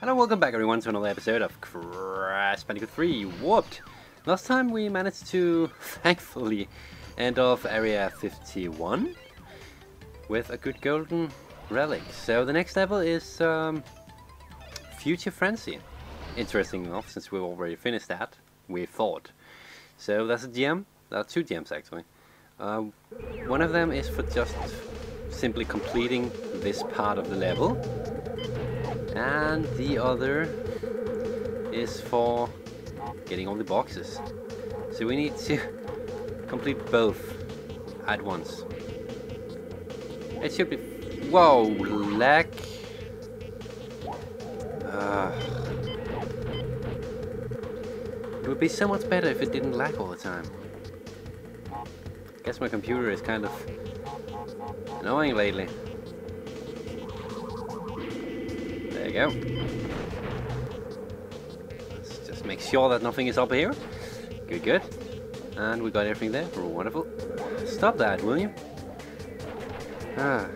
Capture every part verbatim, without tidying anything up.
Hello, welcome back everyone to another episode of Crash Bandicoot three Warped. Last time we managed to, thankfully, end off Area fifty-one with a good golden relic. So the next level is um, Future Frenzy. Interesting enough, since we already finished that, we thought. So that's a G M. There are two G Ms actually. Uh, one of them is for just simply completing this part of the level. And the other is for getting all the boxes. So we need to complete both at once. It should be... Whoa, lag! Uh, it would be so much better if it didn't lag all the time. I guess my computer is kind of annoying lately. There you go. Let's just make sure that nothing is up here. Good, good. And we got everything there. Wonderful. Stop that, will you? Ah.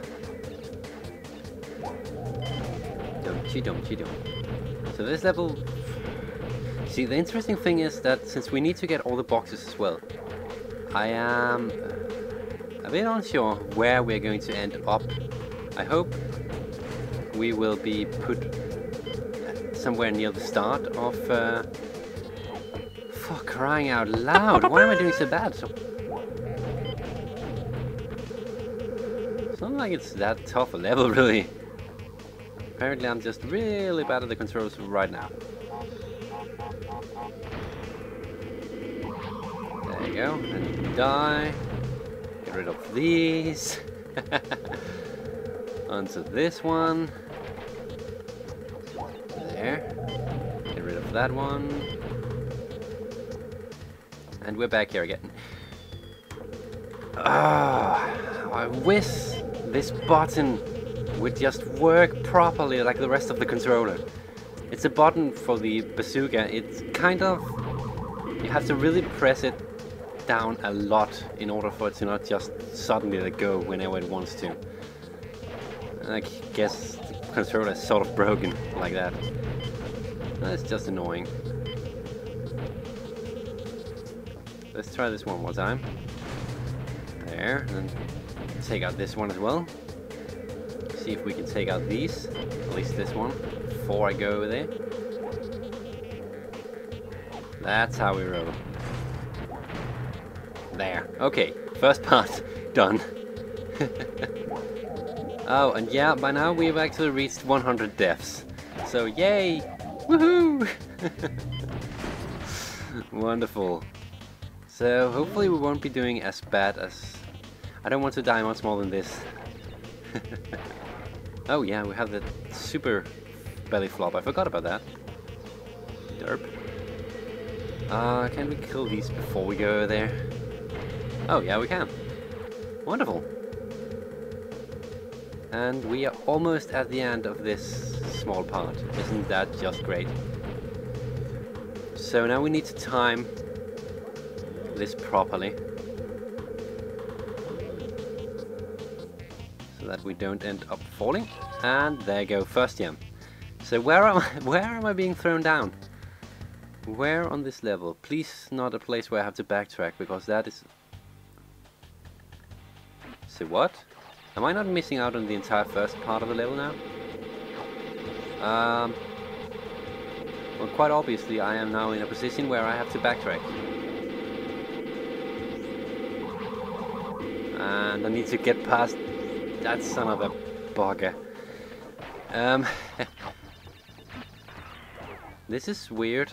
Don't you, don't you, don't. So this level... See, the interesting thing is that since we need to get all the boxes as well, I am a bit unsure where we're going to end up. I hope we will be put somewhere near the start of, uh, for crying out loud, why am I doing so bad? So it's not like it's that tough a level, really. Apparently I'm just really bad at the controls right now. There you go, and you die. Get rid of these. Onto this one. There. Get rid of that one. And we're back here again. Ah, I wish this button would just work properly like the rest of the controller. It's a button for the bazooka. It's kind of... You have to really press it down a lot in order for it to not just suddenly let go whenever it wants to. I guess the controller is sort of broken like that. That's just annoying. Let's try this one more time. There, and take out this one as well. See if we can take out these, at least this one, before I go over there. That's how we roll. There, okay, first part, done. Oh, and yeah, by now we've actually reached one hundred deaths. So, yay! Woohoo! Wonderful. So, hopefully we won't be doing as bad as... I don't want to die much more than this. Oh yeah, we have the super belly flop. I forgot about that. Derp. Uh, can we kill these before we go over there? Oh yeah, we can. Wonderful. And we are almost at the end of this small part. Isn't that just great? So now we need to time this properly, so that we don't end up falling. And there you go, first gem. So where am I, where am I being thrown down? Where on this level? Please not a place where I have to backtrack, because that is... So what? Am I not missing out on the entire first part of the level now? Um, well, quite obviously I am now in a position where I have to backtrack. And I need to get past that son of a bugger. Um, this is weird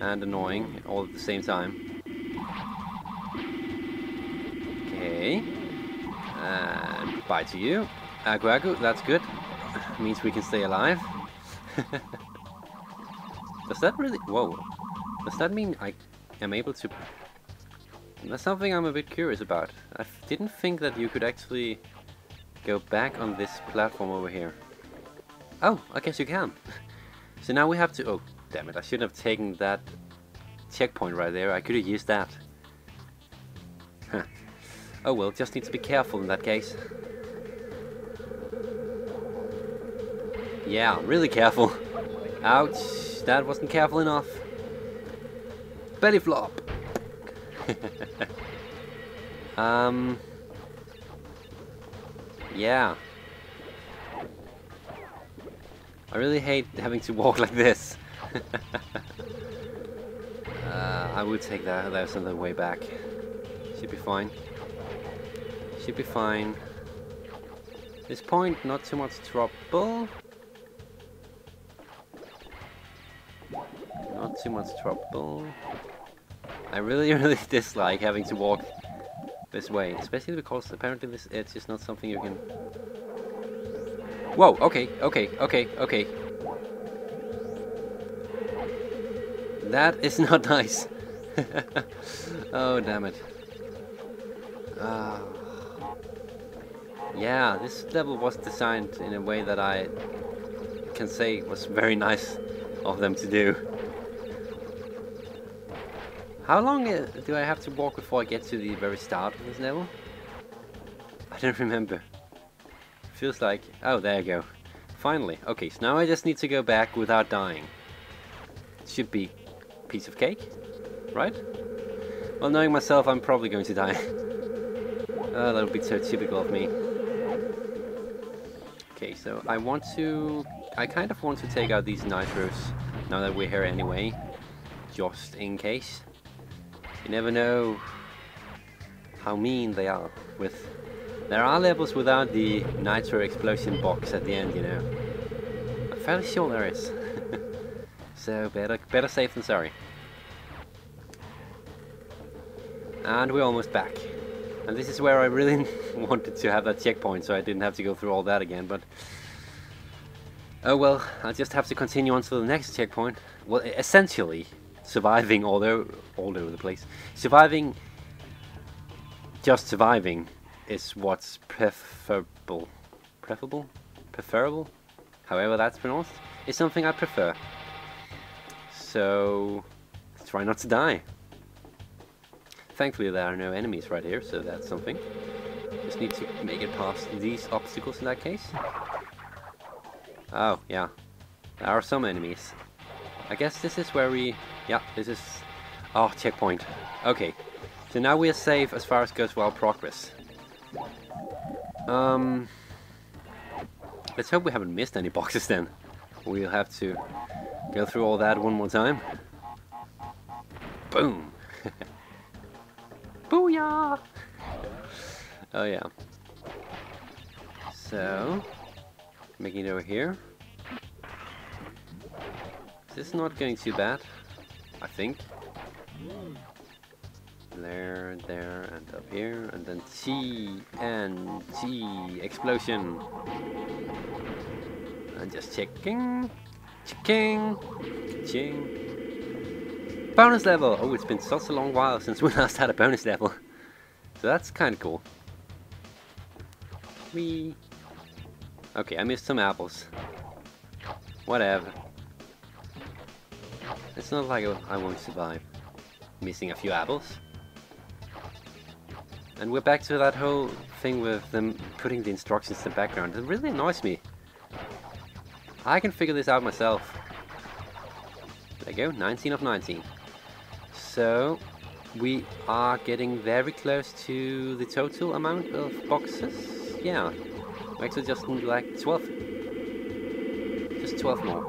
and annoying all at the same time. Okay. And bye to you. Agu agu, that's good. Means we can stay alive. Does that really... Whoa. Does that mean I am able to... That's something I'm a bit curious about. I didn't think that you could actually go back on this platform over here. Oh, I guess you can. So now we have to... Oh, damn it. I shouldn't have taken that checkpoint right there. I could have used that. Huh. Oh well, just need to be careful in that case. Yeah, really careful. Ouch, that wasn't careful enough. Belly flop. um. Yeah. I really hate having to walk like this. uh, I would take that. There's another way back. Should be fine. Should be fine. At this point, not too much trouble. Not too much trouble. I really, really dislike having to walk this way, especially because apparently this edge is not something you can... Whoa, okay, okay, okay, okay. That is not nice. Oh, damn it. Uh, yeah, this level was designed in a way that I can say was very nice of them to do. How long uh, do I have to walk before I get to the very start of this level? I don't remember. Feels like... Oh, there you go. Finally. Okay, so now I just need to go back without dying. Should be piece of cake, right? Well, knowing myself, I'm probably going to die. Oh, that would be so typical of me. Okay, so I want to... I kind of want to take out these nitros now that we're here anyway. Just in case. You never know how mean they are with... There are levels without the nitro explosion box at the end, you know. I'm fairly sure there is. So better better safe than sorry. And we're almost back. And this is where I really wanted to have that checkpoint, so I didn't have to go through all that again, but... Oh well, I just have to continue on to the next checkpoint. Well, essentially, surviving although all over the place. Surviving... Just surviving. Is what's preferable, preferable, preferable, however that's pronounced, is something I prefer. So let's try not to die. Thankfully there are no enemies right here, so that's something. Just need to make it past these obstacles in that case. Oh yeah, there are some enemies. I guess this is where we, yeah, this is, oh, checkpoint. Okay, so now we are safe as far as goes for our progress. Um, let's hope we haven't missed any boxes then. We'll have to go through all that one more time. Boom! Booyah! Oh yeah. So, making it over here. This is not going too bad, I think. There, there, and up here, and then T and T explosion. And just checking, checking, checking. Bonus level! Oh, it's been such a long while since we last had a bonus level. So that's kind of cool. Wee. Okay, I missed some apples. Whatever. It's not like I won't survive missing a few apples. And we're back to that whole thing with them putting the instructions in the background. It really annoys me. I can figure this out myself. There you go, nineteen of nineteen. So, we are getting very close to the total amount of boxes. Yeah, we actually just need like twelve. Just twelve more.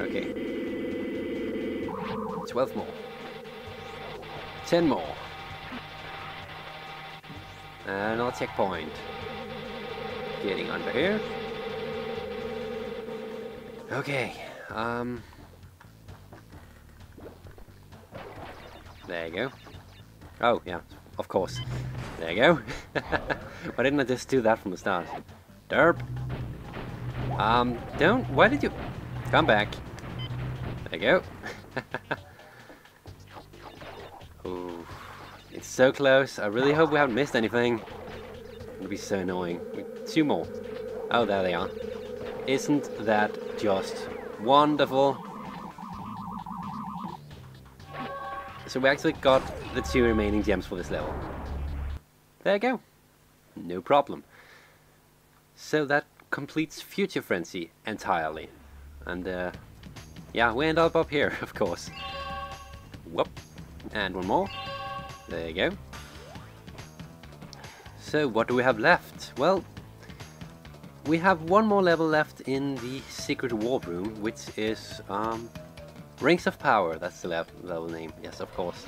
Okay. twelve more. ten more. Another checkpoint. Getting under here. Okay. Um. There you go. Oh yeah, of course. There you go. Why didn't I just do that from the start? Derp. Um. Don't. Why did you? Come back. There you go. Ooh. It's so close. I really hope we haven't missed anything. It would be so annoying. Two more. Oh, there they are. Isn't that just wonderful? So we actually got the two remaining gems for this level. There you go. No problem. So that completes Future Frenzy entirely. And uh, yeah, we end up up here, of course. Whoop. And one more. There you go. So what do we have left? Well, we have one more level left in the secret warp room, which is um, Rings of Power. That's the level name. Yes, of course.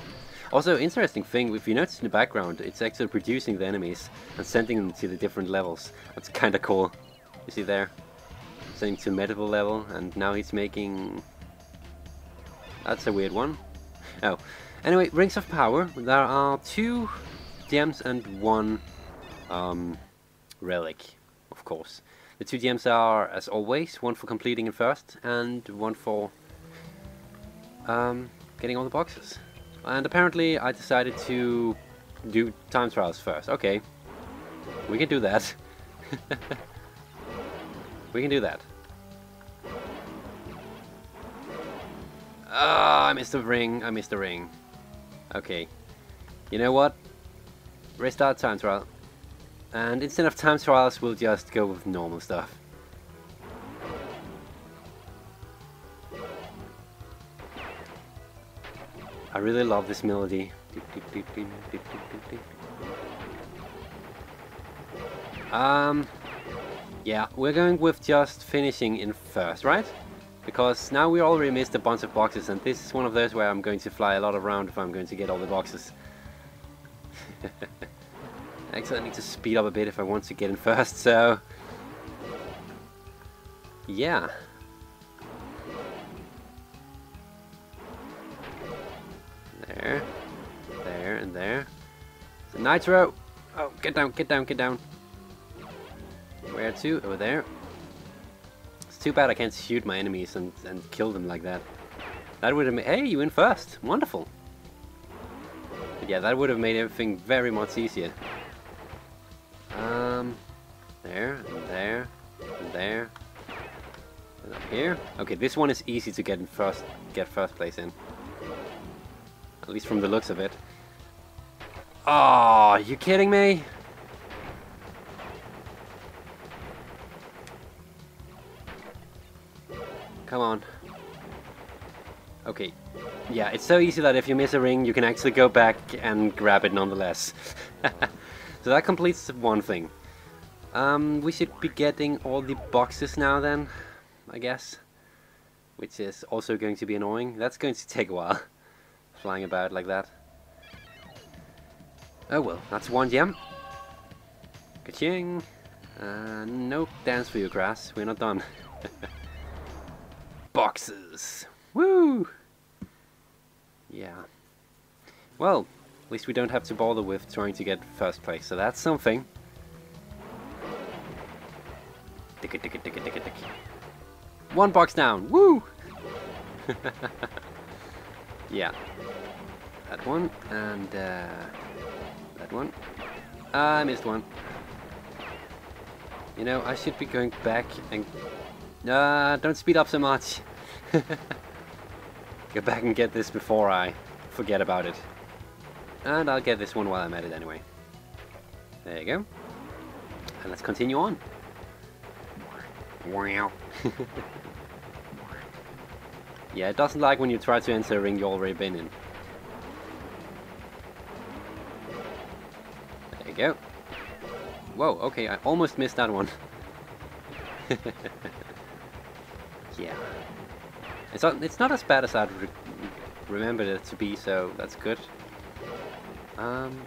Also, interesting thing, if you notice in the background, it's actually producing the enemies and sending them to the different levels. That's kind of cool. You see there? Sending to medieval level, and now he's making... That's a weird one. Oh. Anyway, Rings of Power. There are two gems and one um, relic, of course. The two gems are, as always, one for completing it first, and one for um, getting all the boxes. And apparently I decided to do time trials first. Okay, we can do that. We can do that. Ah, oh, I missed the ring, I missed the ring. Okay, you know what? Restart time trial. And instead of time trials, we'll just go with normal stuff. I really love this melody. Um, yeah, we're going with just finishing in first, right? Because now we already missed a bunch of boxes, and this is one of those where I'm going to fly a lot around if I'm going to get all the boxes. Actually, I need to speed up a bit if I want to get in first, so... yeah. There, there, and there. So Nitro! Oh, get down, get down, get down. Where to? Over there. It's too bad I can't shoot my enemies and, and kill them like that. That would have made... Hey, you in first! Wonderful! But yeah, that would have made everything very much easier. Um, there, and there, and there. And up here. Okay, this one is easy to get in first, get first place in. At least from the looks of it. Oh, are you kidding me? Come on. Okay. Yeah, it's so easy that if you miss a ring, you can actually go back and grab it nonetheless. So that completes one thing. Um, we should be getting all the boxes now then, I guess. Which is also going to be annoying. That's going to take a while. Flying about like that. Oh well, that's one gem. Ka-ching! Uh, nope, dance for you, Crash. We're not done. Boxes! Woo! Yeah. Well, at least we don't have to bother with trying to get first place, so that's something. Tick-a-tick-a-tick-a-tick-a-tick. One box down! Woo! Yeah. That one, and uh, that one. I missed one. You know, I should be going back and... Uh, don't speed up so much. Go back and get this before I forget about it. And I'll get this one while I'm at it anyway. There you go. And let's continue on. Wow. Yeah, it doesn't like when you try to enter a ring you've already been in. There you go. Whoa, okay, I almost missed that one. Yeah. It's not, it's not as bad as I'd re remembered it to be, so that's good. Um,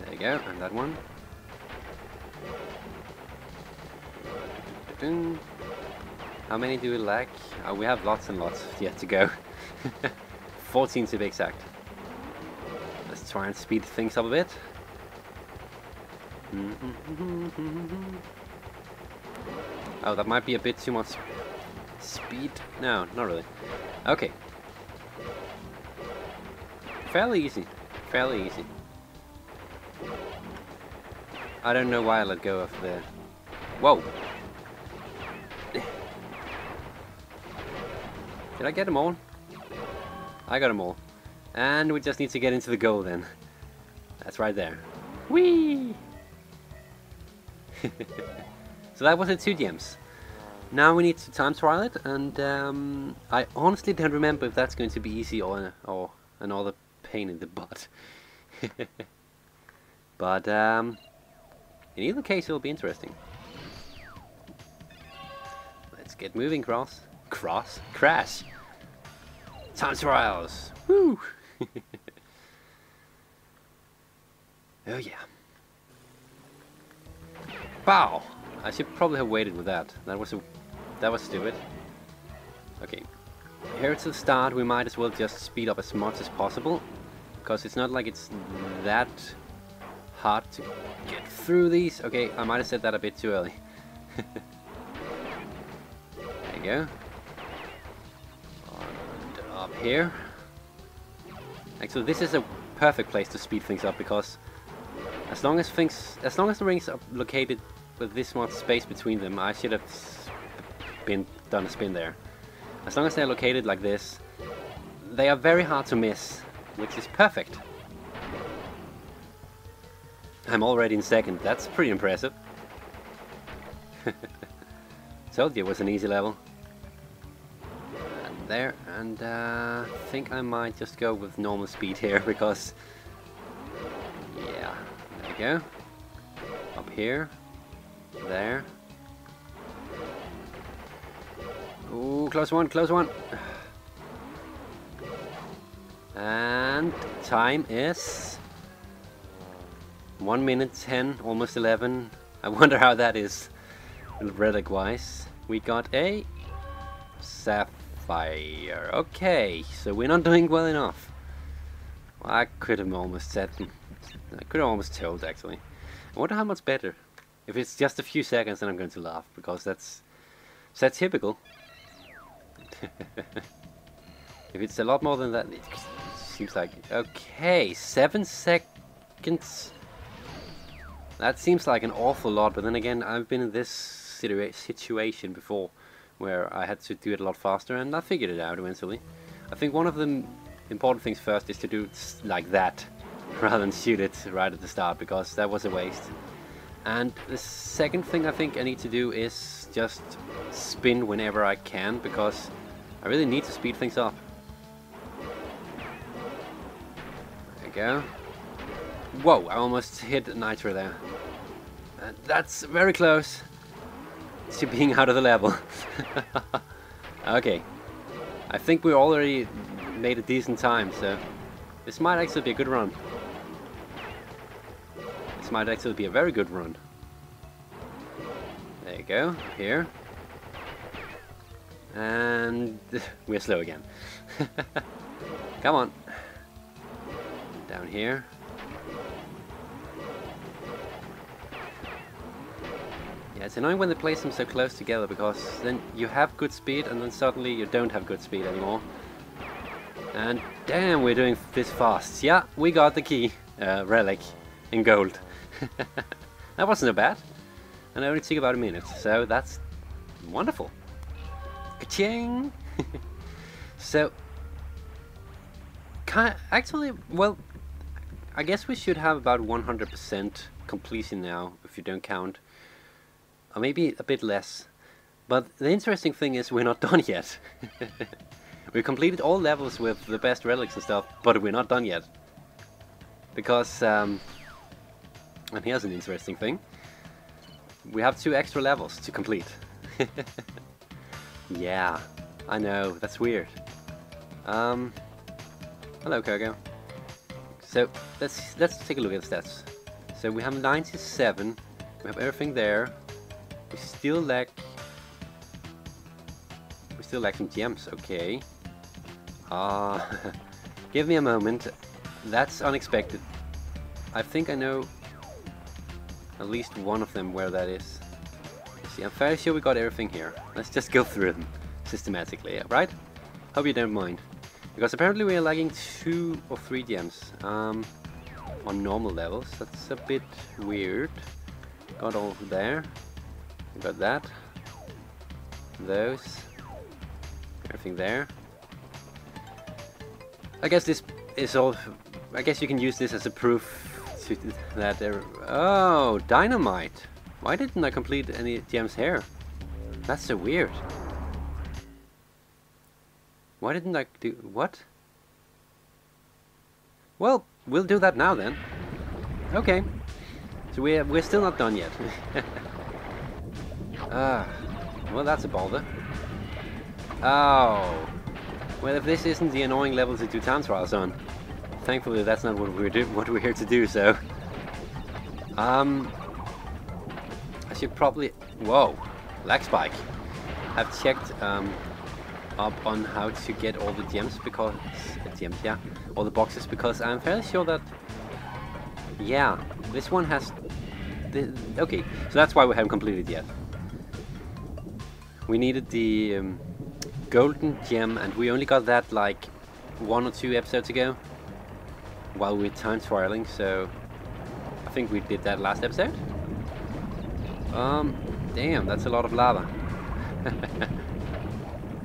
there you go, and that one. Dun-dun-dun. How many do we lack? Oh, we have lots and lots yet to go. fourteen to be exact. Let's try and speed things up a bit. Oh, that might be a bit too much speed. No, not really. Okay. Fairly easy. Fairly easy. I don't know why I let go of the... Whoa! Did I get them all? I got them all. And we just need to get into the goal then. That's right there. Whee! So that was the two gems. Now we need to time trial it, and um, I honestly don't remember if that's going to be easy or, or another pain in the butt. But um, in either case, it'll be interesting. Let's get moving, Cross. Cross? Crash! Time trials! Woo! Oh yeah. Bow! I should probably have waited with that. That was a, that was stupid. Okay. Here to the start, we might as well just speed up as much as possible, because it's not like it's that hard to get through these. Okay, I might have said that a bit too early. There you go. And up here. Actually, this is a perfect place to speed things up, because as long as things, as long as the rings are located with this much space between them, I should have been done a spin there. As long as they're located like this, they are very hard to miss, which is perfect. I'm already in second. That's pretty impressive. Told you it was an easy level. And there, and uh, I think I might just go with normal speed here, because yeah, there you go. Up here. There. Ooh, close one, close one. And time is one minute ten, almost eleven. I wonder how that is relic wise. We got a sapphire. Okay, so we're not doing well enough. Well, I could have almost said, I could have almost told actually. I wonder how much better. If it's just a few seconds, then I'm going to laugh, because that's that's typical. If it's a lot more than that, it seems like... Okay, seven seconds. That seems like an awful lot, but then again, I've been in this situa situation before, where I had to do it a lot faster, and I figured it out eventually. I think one of the important things first is to do it like that, rather than shoot it right at the start, because that was a waste. And the second thing I think I need to do is just spin whenever I can, because I really need to speed things up. There we go. Whoa, I almost hit Nitro there. Uh, that's very close to being out of the level. Okay. I think we already made a decent time, so this might actually be a good run. This might actually be a very good run. There you go, here. And we're slow again. Come on. Down here. Yeah, it's annoying when they place them so close together, because then you have good speed and then suddenly you don't have good speed anymore. And damn, we're doing this fast. Yeah, we got the key. Uh, relic in gold. That wasn't so bad, and it only took about a minute, so that's wonderful. Ka-ching! So, can I actually, well, I guess we should have about one hundred percent completion now, if you don't count, or maybe a bit less. But the interesting thing is we're not done yet. We completed all levels with the best relics and stuff, but we're not done yet, because um, and here's an interesting thing. We have two extra levels to complete. Yeah, I know, that's weird. Um, hello, Kogo. So, let's let's take a look at the stats. So we have ninety-seven, we have everything there. We still lack... We still lack some gems, okay. Ah, uh, give me a moment. That's unexpected. I think I know at least one of them where that is. See, I'm fairly sure we got everything here. Let's just go through them systematically, right? Hope you don't mind. Because apparently we are lagging two or three gems um, on normal levels. That's a bit weird. Got all there. We got that. Those. Everything there. I guess this is all... I guess you can use this as a proof that there... Oh, dynamite! Why didn't I complete any gems here? That's so weird. Why didn't I do... what? Well, we'll do that now then. Okay. So we, we're still not done yet. Ah, well that's a bother. Oh. Well, if this isn't the annoying level to do time trials on. Thankfully that's not what we're, do what we're here to do, so... Um... I should probably... whoa! Lag spike! I've checked um, up on how to get all the gems because... Uh, gems, yeah. All the boxes, because I'm fairly sure that... yeah, this one has... The, okay, so that's why we haven't completed yet. We needed the um, golden gem, and we only got that like one or two episodes ago while we're time trialing, so I think we did that last episode. Um, damn, that's a lot of lava.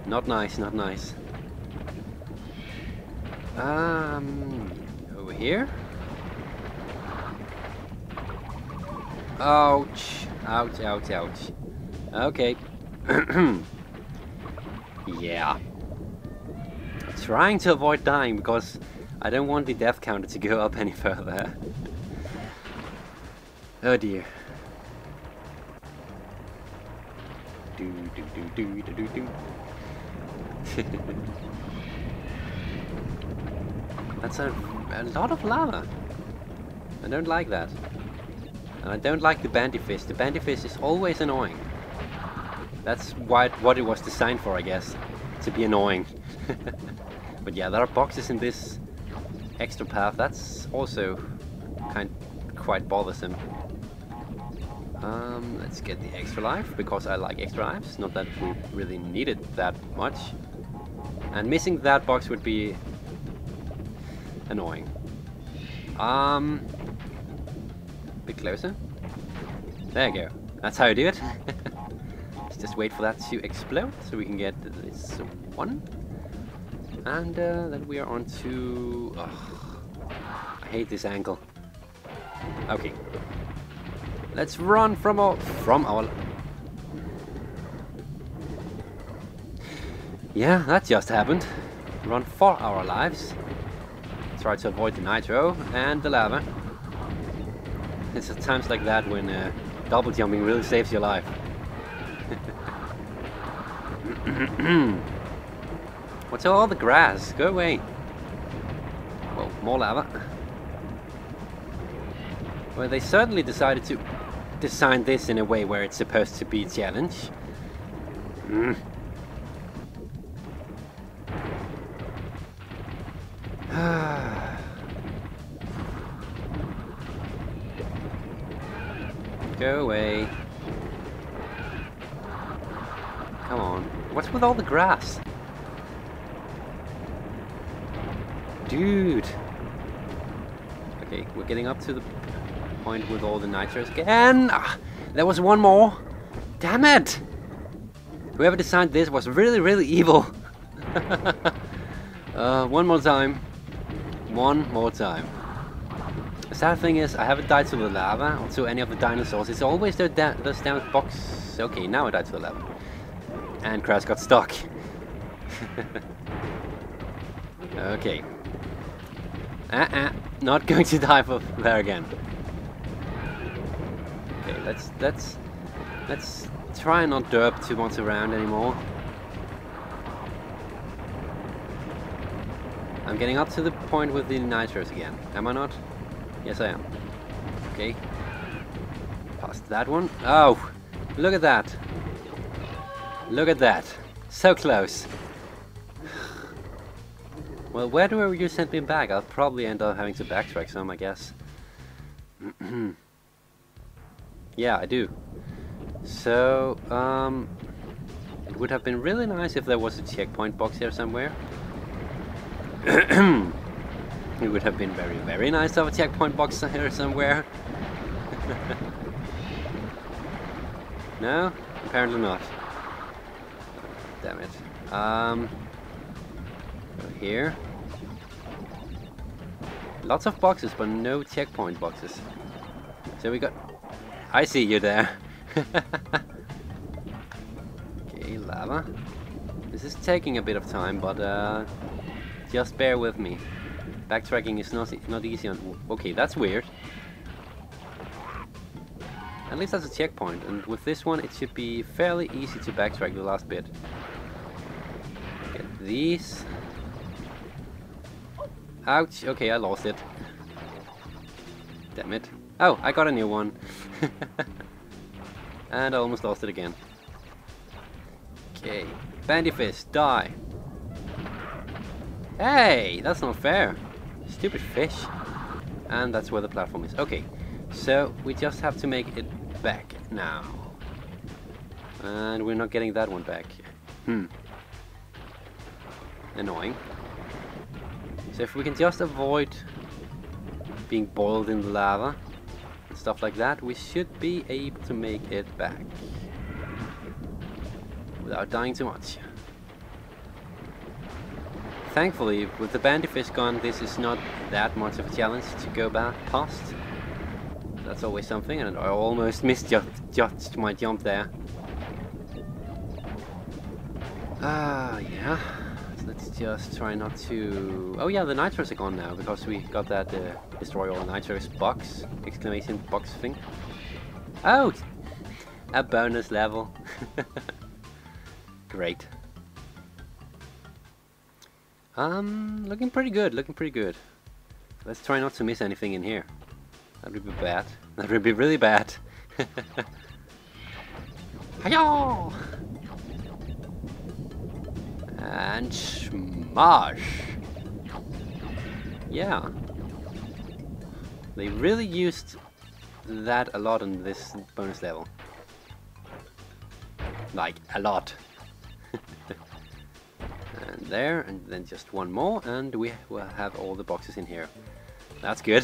Not nice, not nice. Um, over here. Ouch, ouch, ouch, ouch. Okay. Yeah. I'm trying to avoid dying because I don't want the death counter to go up any further. Oh dear. Do, do, do, do, do, do. That's a, a lot of lava. I don't like that. And I don't like the bandyfish. The bandyfish is always annoying. That's why it, what it was designed for, I guess. To be annoying. But yeah, there are boxes in this extra path. That's also kind of quite bothersome. Um, let's get the extra life, because I like extra lives. Not that we really need it that much. And missing that box would be annoying. Um, a bit closer. There you go. That's how you do it. Just wait for that to explode so we can get this one. And uh, then we are on to... ugh, I hate this angle. Okay. Let's run from our... from our... yeah, that just happened. Run for our lives. Try to avoid the nitro and the lava. It's at times like that when uh, double jumping really saves your life. What's all the grass? Go away. Whoa, more lava. Well, they certainly decided to design this in a way where it's supposed to be a challenge. Mm. Go away. Come on. What's with all the grass? Dude! Okay, we're getting up to the point with all the nitros again! Ah, there was one more! Damn it! Whoever designed this was really, really evil! uh, one more time. One more time. The sad thing is, I haven't died to the lava or to any of the dinosaurs. It's always those damn boxes. Okay, now I died to the lava. And Crash got stuck. Okay. Uh-uh. Not going to dive up there again. Okay, let's let's let's try and not derp too much around anymore. I'm getting up to the point with the nitros again. Am I not? Yes I am. Okay. Past that one. Oh! Look at that! Look at that! So close! Well, where do you send me back? I'll probably end up having to backtrack some, I guess. Yeah, I do. So, um... it would have been really nice if there was a checkpoint box here somewhere. It would have been very, very nice to have a checkpoint box here somewhere. No? Apparently not. Damn it. Um, go here. Lots of boxes, but no checkpoint boxes. So we got... I see you there. Okay, lava. This is taking a bit of time, but uh, just bear with me. Backtracking is not not easy. On okay, that's weird. At least that's a checkpoint, and with this one it should be fairly easy to backtrack the last bit. Get these. Ouch! Okay, I lost it. Damn it. Oh, I got a new one. And I almost lost it again. Okay. Bandyfish, die! Hey! That's not fair! Stupid fish. And that's where the platform is. Okay. So, we just have to make it back now. And we're not getting that one back. Hmm. Annoying. So if we can just avoid being boiled in the lava and stuff like that, we should be able to make it back without dying too much. Thankfully, with the Bandyfish gone, this is not that much of a challenge to go back past. That's always something, and I almost misjudged my jump there. Ah, uh, yeah. Let's just try not to... Oh yeah, the nitros are gone now, because we got that uh, destroy all nitros box, exclamation box thing. Oh! A bonus level. Great. Um, looking pretty good, looking pretty good. Let's try not to miss anything in here. That would be bad. That would be really bad. Hi-yo! And smash! Yeah. They really used that a lot in this bonus level. Like, a lot. And there, and then just one more, and we will have all the boxes in here. That's good.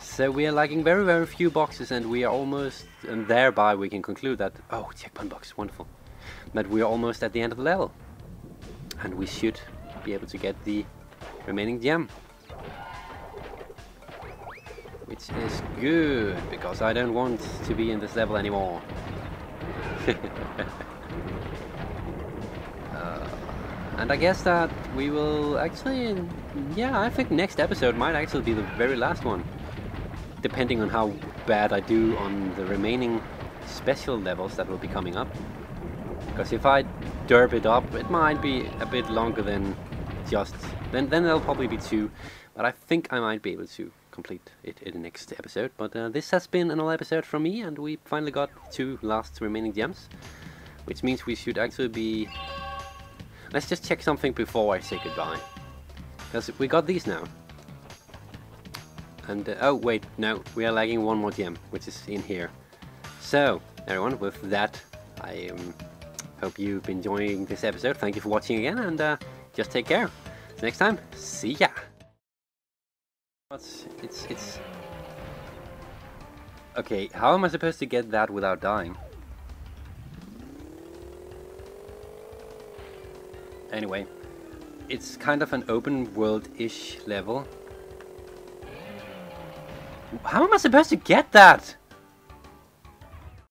So we are lacking very, very few boxes, and we are almost... And thereby we can conclude that... Oh, checkpoint box, wonderful. But we are almost at the end of the level. And we should be able to get the remaining gem. Which is good, because I don't want to be in this level anymore. uh, and I guess that we will actually... Yeah, I think next episode might actually be the very last one. Depending on how bad I do on the remaining special levels that will be coming up. Because if I derp it up, it might be a bit longer than just... Then then there'll probably be two. But I think I might be able to complete it in the next episode. But uh, this has been an all episode from me, and we finally got two last remaining gems. Which means we should actually be... Let's just check something before I say goodbye. Because we got these now. And uh, oh wait, no, we are lagging one more gem, which is in here. So, everyone, with that, I am... Um, Hope you've been enjoying this episode. Thank you for watching again, and uh, just take care. Till next time, see ya! It's, it's, it's... Okay, how am I supposed to get that without dying? Anyway, it's kind of an open world-ish level. How am I supposed to get that?